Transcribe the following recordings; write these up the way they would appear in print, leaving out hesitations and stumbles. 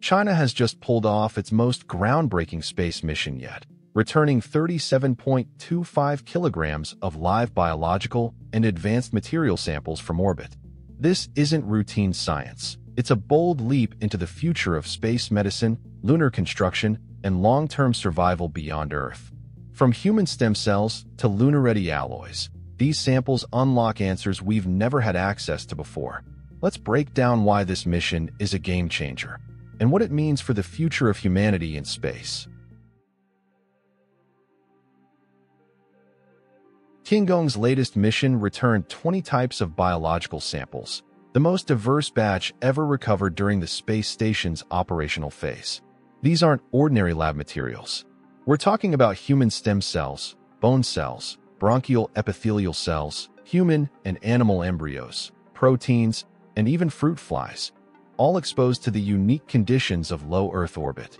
China has just pulled off its most groundbreaking space mission yet, returning 37.25 kilograms of live biological and advanced material samples from orbit. This isn't routine science. It's a bold leap into the future of space medicine, lunar construction, and long-term survival beyond Earth. From human stem cells to lunar-ready alloys, these samples unlock answers we've never had access to before. Let's break down why this mission is a game-changer and what it means for the future of humanity in space. Tiangong's latest mission returned 20 types of biological samples, the most diverse batch ever recovered during the space station's operational phase. These aren't ordinary lab materials. We're talking about human stem cells, bone cells, bronchial epithelial cells, human and animal embryos, proteins, and even fruit flies, all exposed to the unique conditions of low Earth orbit.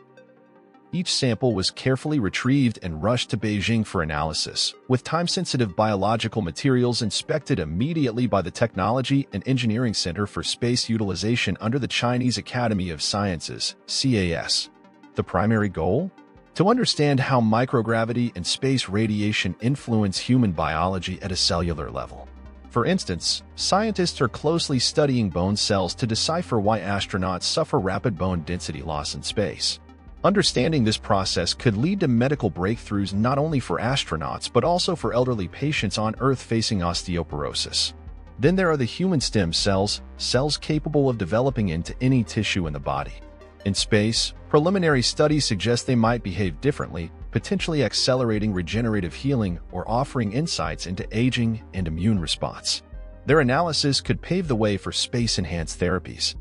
Each sample was carefully retrieved and rushed to Beijing for analysis, with time-sensitive biological materials inspected immediately by the Technology and Engineering Center for Space Utilization under the Chinese Academy of Sciences, CAS. The primary goal? To understand how microgravity and space radiation influence human biology at a cellular level. For instance, scientists are closely studying bone cells to decipher why astronauts suffer rapid bone density loss in space. Understanding this process could lead to medical breakthroughs not only for astronauts but also for elderly patients on Earth facing osteoporosis. Then there are the human stem cells, cells capable of developing into any tissue in the body. In space, preliminary studies suggest they might behave differently, potentially accelerating regenerative healing or offering insights into aging and immune response. Their analysis could pave the way for space-enhanced therapies.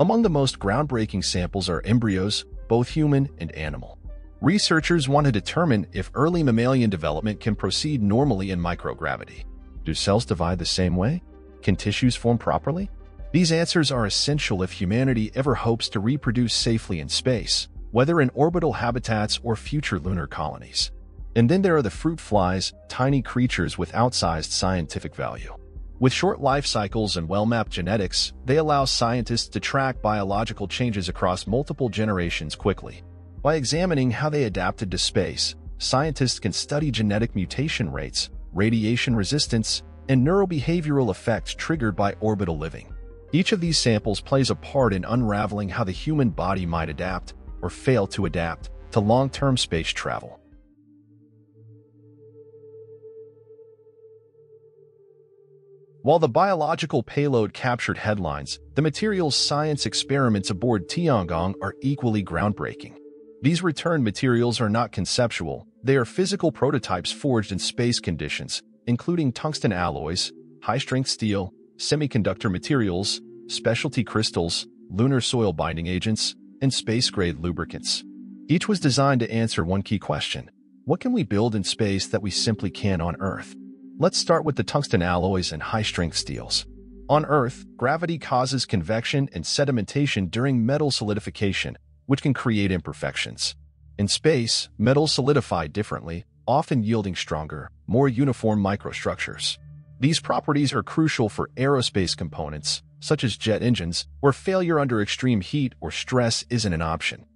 Among the most groundbreaking samples are embryos, both human and animal. Researchers want to determine if early mammalian development can proceed normally in microgravity. Do cells divide the same way? Can tissues form properly? These answers are essential if humanity ever hopes to reproduce safely in space, whether in orbital habitats or future lunar colonies. And then there are the fruit flies, tiny creatures with outsized scientific value. With short life cycles and well-mapped genetics, they allow scientists to track biological changes across multiple generations quickly. By examining how they adapted to space, scientists can study genetic mutation rates, radiation resistance, and neurobehavioral effects triggered by orbital living. Each of these samples plays a part in unraveling how the human body might adapt, or fail to adapt, to long-term space travel. While the biological payload captured headlines, the materials science experiments aboard Tiangong are equally groundbreaking. These returned materials are not conceptual, they are physical prototypes forged in space conditions, including tungsten alloys, high-strength steel, semiconductor materials, specialty crystals, lunar soil binding agents, and space-grade lubricants. Each was designed to answer one key question: what can we build in space that we simply can't on Earth? Let's start with the tungsten alloys and high-strength steels. On Earth, gravity causes convection and sedimentation during metal solidification, which can create imperfections. In space, metals solidify differently, often yielding stronger, more uniform microstructures. These properties are crucial for aerospace components, such as jet engines, where failure under extreme heat or stress isn't an option.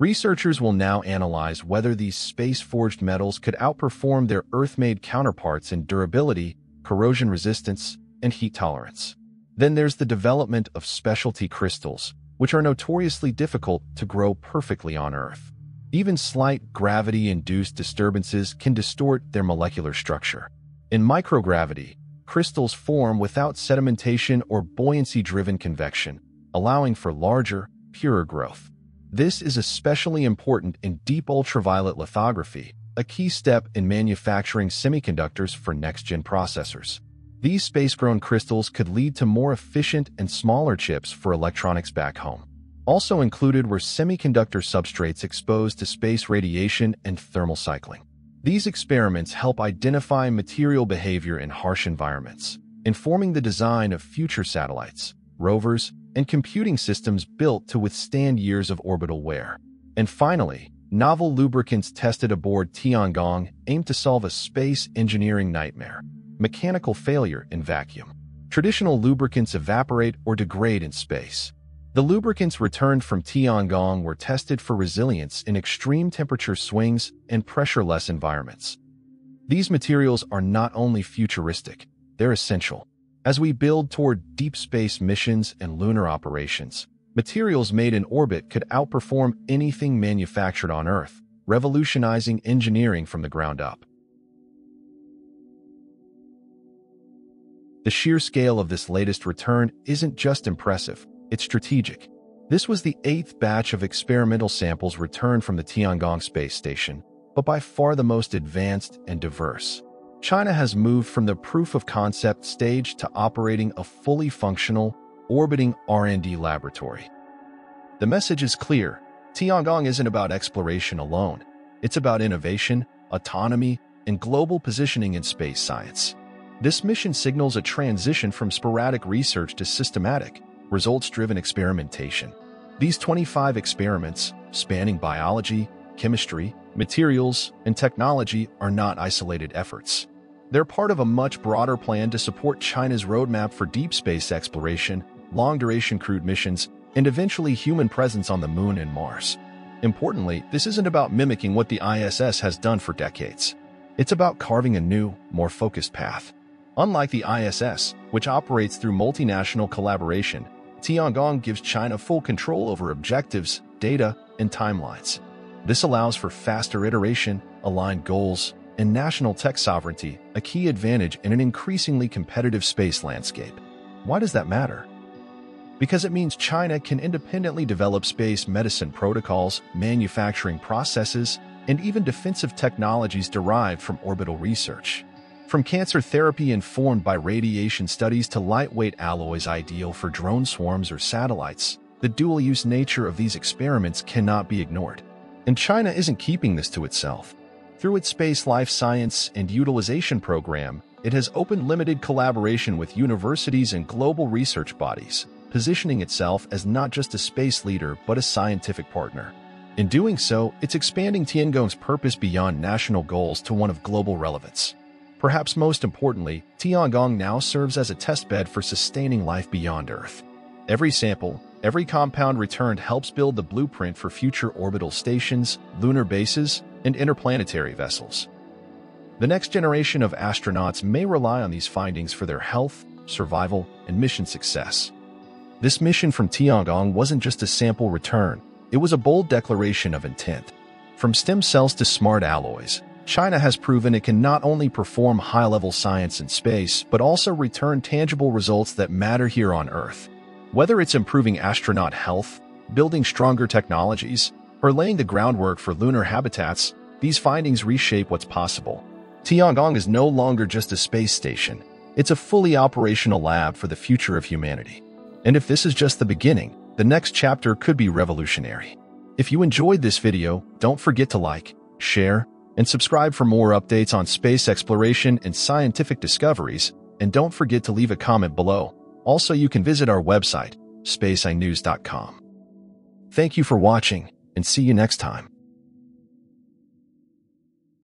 Researchers will now analyze whether these space-forged metals could outperform their Earth-made counterparts in durability, corrosion resistance, and heat tolerance. Then there's the development of specialty crystals, which are notoriously difficult to grow perfectly on Earth. Even slight gravity-induced disturbances can distort their molecular structure. In microgravity, crystals form without sedimentation or buoyancy-driven convection, allowing for larger, purer growth. This is especially important in deep ultraviolet lithography, a key step in manufacturing semiconductors for next-gen processors. These space-grown crystals could lead to more efficient and smaller chips for electronics back home. Also included were semiconductor substrates exposed to space radiation and thermal cycling. These experiments help identify material behavior in harsh environments, informing the design of future satellites, rovers, and computing systems built to withstand years of orbital wear. And finally, novel lubricants tested aboard Tiangong aimed to solve a space engineering nightmare: mechanical failure in vacuum. Traditional lubricants evaporate or degrade in space. The lubricants returned from Tiangong were tested for resilience in extreme temperature swings and pressureless environments. These materials are not only futuristic, they're essential. As we build toward deep space missions and lunar operations, materials made in orbit could outperform anything manufactured on Earth, revolutionizing engineering from the ground up. The sheer scale of this latest return isn't just impressive, it's strategic. This was the 8th batch of experimental samples returned from the Tiangong space station, but by far the most advanced and diverse. China has moved from the proof-of-concept stage to operating a fully functional, orbiting R&D laboratory. The message is clear. Tiangong isn't about exploration alone. It's about innovation, autonomy, and global positioning in space science. This mission signals a transition from sporadic research to systematic, results-driven experimentation. These 25 experiments, spanning biology, chemistry, materials, and technology, are not isolated efforts. They're part of a much broader plan to support China's roadmap for deep space exploration, long-duration crewed missions, and eventually human presence on the Moon and Mars. Importantly, this isn't about mimicking what the ISS has done for decades. It's about carving a new, more focused path. Unlike the ISS, which operates through multinational collaboration, Tiangong gives China full control over objectives, data, and timelines. This allows for faster iteration, aligned goals, and national tech sovereignty, a key advantage in an increasingly competitive space landscape. Why does that matter? Because it means China can independently develop space medicine protocols, manufacturing processes, and even defensive technologies derived from orbital research. From cancer therapy informed by radiation studies to lightweight alloys ideal for drone swarms or satellites, the dual-use nature of these experiments cannot be ignored. And China isn't keeping this to itself. Through its Space Life Science and Utilization program, it has opened limited collaboration with universities and global research bodies, positioning itself as not just a space leader but a scientific partner. In doing so, it's expanding Tiangong's purpose beyond national goals to one of global relevance. Perhaps most importantly, Tiangong now serves as a testbed for sustaining life beyond Earth. Every sample, every compound returned helps build the blueprint for future orbital stations, lunar bases, and interplanetary vessels. The next generation of astronauts may rely on these findings for their health, survival, and mission success. This mission from Tiangong wasn't just a sample return, it was a bold declaration of intent. From stem cells to smart alloys, China has proven it can not only perform high-level science in space, but also return tangible results that matter here on Earth. Whether it's improving astronaut health, building stronger technologies, or laying the groundwork for lunar habitats, these findings reshape what's possible. Tiangong is no longer just a space station, it's a fully operational lab for the future of humanity. And if this is just the beginning, the next chapter could be revolutionary. If you enjoyed this video, don't forget to like, share, and subscribe for more updates on space exploration and scientific discoveries, and don't forget to leave a comment below. Also, you can visit our website, SpaceEyeNews.com. Thank you for watching, and see you next time.